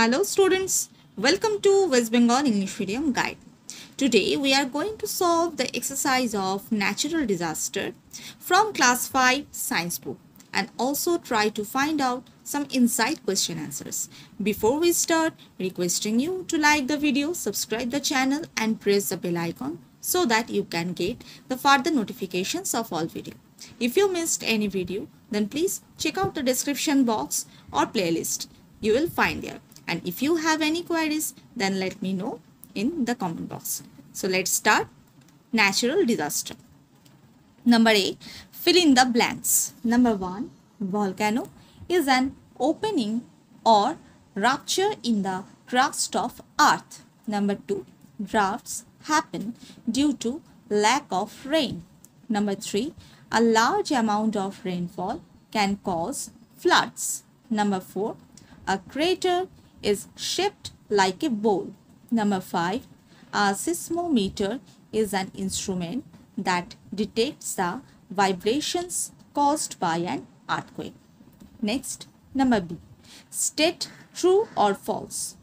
Hello students, welcome to West Bengal English Medium Guide. Today we are going to solve the exercise of natural disaster from class 5 science book and also try to find out some inside question answers. Before we start, requesting you to like the video, subscribe the channel and press the bell icon so that you can get the further notifications of all video. If you missed any video, then please check out the description box or playlist you will find there. And if you have any queries, then let me know in the comment box. So let's start. Natural disaster. Number A, fill in the blanks. Number 1, volcano is an opening or rupture in the crust of earth. Number 2, droughts happen due to lack of rain. Number 3, a large amount of rainfall can cause floods. Number 4, a crater is shaped like a bowl. Number 5, a seismometer is an instrument that detects the vibrations caused by an earthquake. Next, number B, state true or false.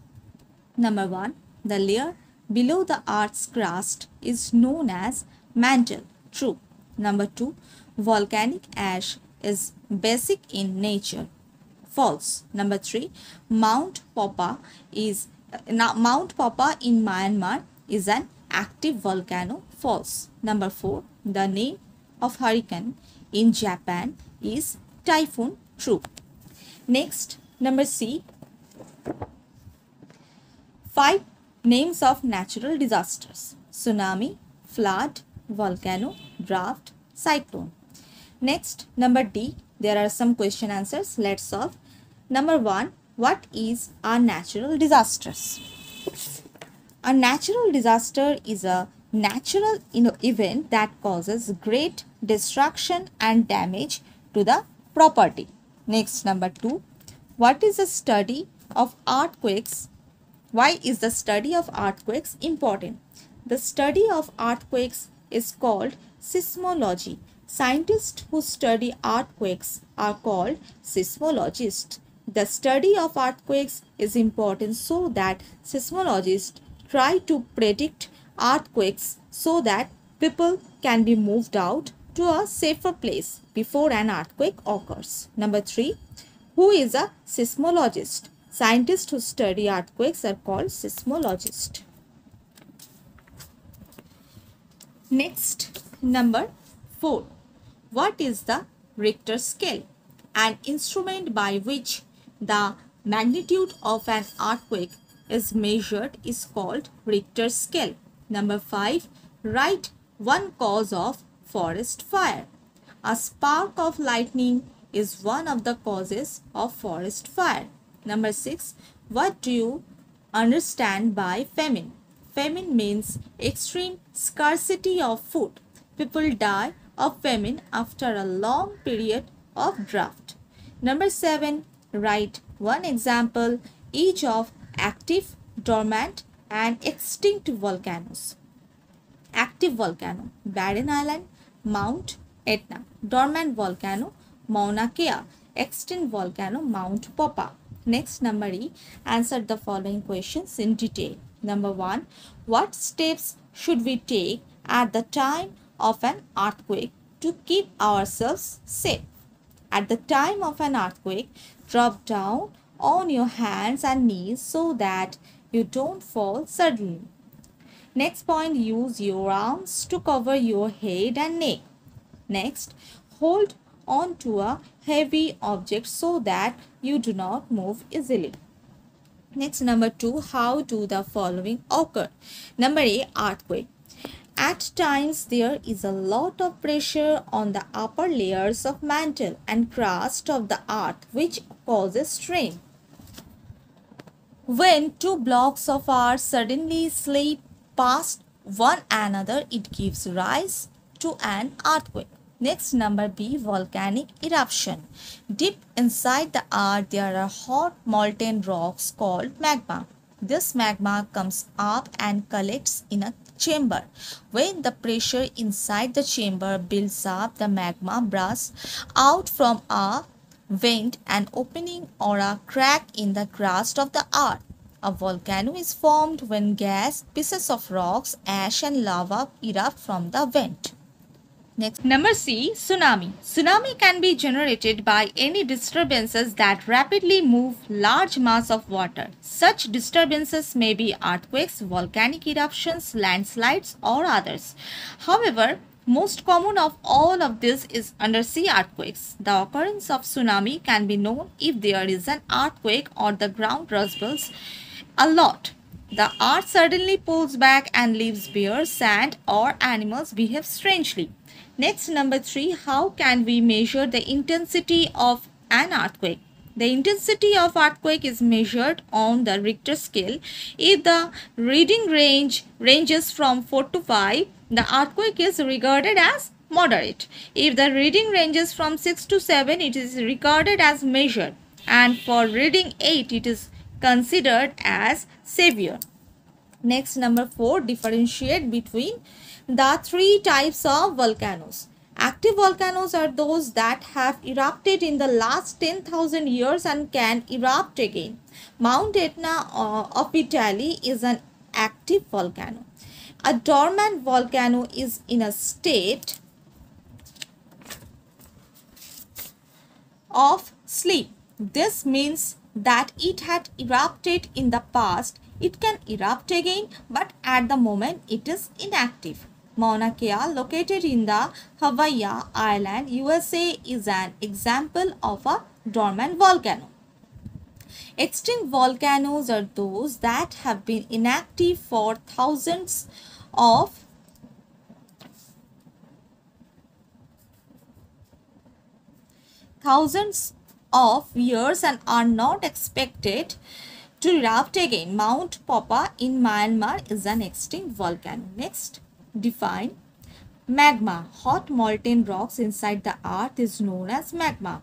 Number 1, the layer below the earth's crust is known as mantle. True. Number 2, volcanic ash is basic in nature. False. Number 3, Mount Popa in Myanmar is an active volcano. False. Number 4, the name of hurricane in Japan is typhoon. True. Next, number C, 5 names of natural disasters: tsunami, flood, volcano, drought, cyclone. Next, number D, there are some question answers. Let's solve. Number 1, what is a natural disaster? A natural disaster is a natural event that causes great destruction and damage to the property. Next, number 2, what is the study of earthquakes? Why is the study of earthquakes important? The study of earthquakes is called seismology. Scientists who study earthquakes are called seismologists. The study of earthquakes is important so that seismologists try to predict earthquakes so that people can be moved out to a safer place before an earthquake occurs. Number 3, who is a seismologist? Scientists who study earthquakes are called seismologists. Next, number 4. What is the Richter scale? An instrument by which the magnitude of an earthquake is measured is called Richter scale. Number 5. Write one cause of forest fire. A spark of lightning is one of the causes of forest fire. Number 6. What do you understand by famine? Famine means extreme scarcity of food. People die of famine after a long period of drought. Number 7, write one example each of active, dormant and extinct volcanoes. Active volcano, Barren Island, Mount Etna. Dormant volcano, Mauna Kea. Extinct volcano, Mount Popa. Next, number E, answer the following questions in detail. Number 1, what steps should we take at the time of an earthquake to keep ourselves safe? At the time of an earthquake, drop down on your hands and knees so that you don't fall suddenly. Next point, use your arms to cover your head and neck. Next, hold on to a heavy object so that you do not move easily. Next, number 2, how do the following occur? Number A, earthquake. At times, there is a lot of pressure on the upper layers of mantle and crust of the earth, which causes strain. When two blocks of earth suddenly slip past one another, it gives rise to an earthquake. Next, number B, volcanic eruption. Deep inside the earth, there are hot molten rocks called magma. This magma comes up and collects in a chamber. When the pressure inside the chamber builds up, the magma bursts out from a vent, an opening or a crack in the crust of the earth. A volcano is formed when gas, pieces of rocks, ash and lava erupt from the vent. Next. Number C. Tsunami. Tsunami can be generated by any disturbances that rapidly move large mass of water. Such disturbances may be earthquakes, volcanic eruptions, landslides or others. However, most common of all of this is undersea earthquakes. The occurrence of tsunami can be known if there is an earthquake or the ground rumbles a lot. The earth suddenly pulls back and leaves bare sand or animals behave strangely. Next, number 3, how can we measure the intensity of an earthquake? The intensity of earthquake is measured on the Richter scale. If the reading range ranges from 4 to 5, the earthquake is regarded as moderate. If the reading ranges from 6 to 7, it is regarded as measured. And for reading 8, it is considered as severe. Next, number 4, differentiate between the three types of volcanoes. Active volcanoes are those that have erupted in the last 10,000 years and can erupt again. Mount Etna of Italy is an active volcano. A dormant volcano is in a state of sleep. This means that it had erupted in the past. It can erupt again, but at the moment it is inactive. Mauna Kea, located in the Hawaii island, USA, is an example of a dormant volcano. Extinct volcanoes are those that have been inactive for thousands of years and are not expected to erupt again. Mount Popa in Myanmar is an extinct volcano. Next, define magma. Hot molten rocks inside the earth is known as magma.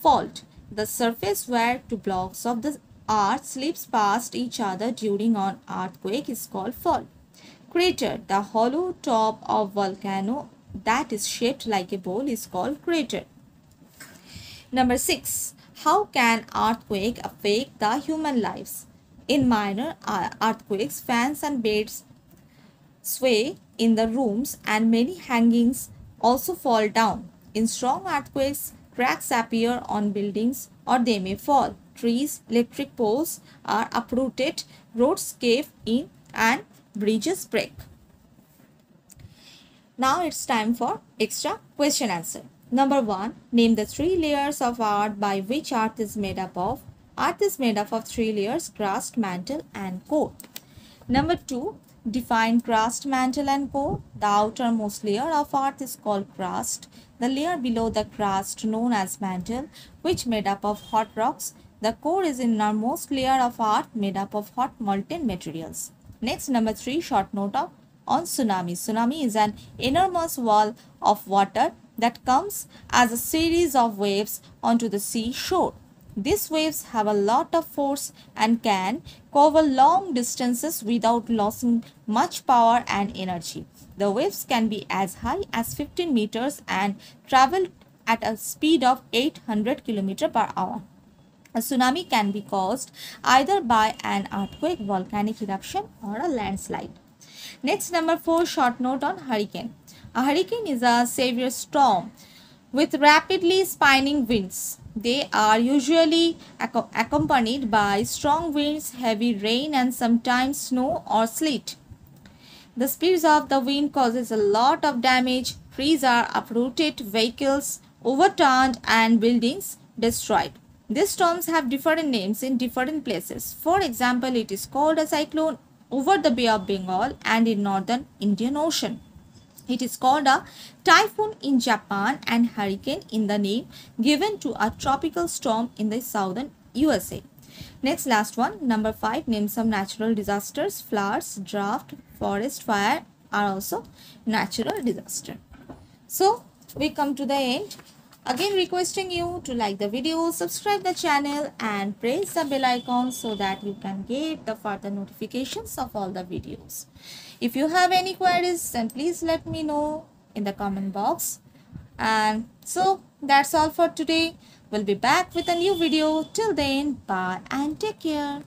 Fault. The surface where two blocks of the earth slips past each other during an earthquake is called fault. Crater. The hollow top of volcano that is shaped like a bowl is called crater. Number 6. How can earthquake affect the human lives? In minor earthquakes, fans and beds sway in the rooms and many hangings also fall down. In strong earthquakes, cracks appear on buildings or they may fall. Trees, electric poles are uprooted, roads cave in and bridges break. Now it's time for extra question answer. Number 1. Name the three layers of earth by which earth is made up of. Earth is made up of three layers, crust, mantle and core. Number 2. Define crust, mantle and core. The outermost layer of earth is called crust. The layer below the crust known as mantle, which made up of hot rocks. The core is innermost layer of earth made up of hot molten materials. Next, number 3. Short note on tsunami. Tsunami is an enormous wall of water that comes as a series of waves onto the seashore. These waves have a lot of force and can cover long distances without losing much power and energy. The waves can be as high as 15 meters and travel at a speed of 800 km per hour. A tsunami can be caused either by an earthquake, volcanic eruption or a landslide. Next, number 4, short note on hurricane. A hurricane is a severe storm with rapidly spinning winds. They are usually accompanied by strong winds, heavy rain and sometimes snow or sleet. The speed of the wind causes a lot of damage. Trees are uprooted, vehicles overturned and buildings destroyed. These storms have different names in different places. For example, it is called a cyclone over the Bay of Bengal and in northern Indian Ocean. It is called a typhoon in Japan and hurricane in the name given to a tropical storm in the southern USA. Next, last one, number 5, name some natural disasters. Floods, drought, forest fire are also natural disaster. So, we come to the end. Again, requesting you to like the video, subscribe the channel and press the bell icon so that you can get the further notifications of all the videos. If you have any queries, then please let me know in the comment box. And so That's all for today. We'll be back with a new video. Till then, bye and take care.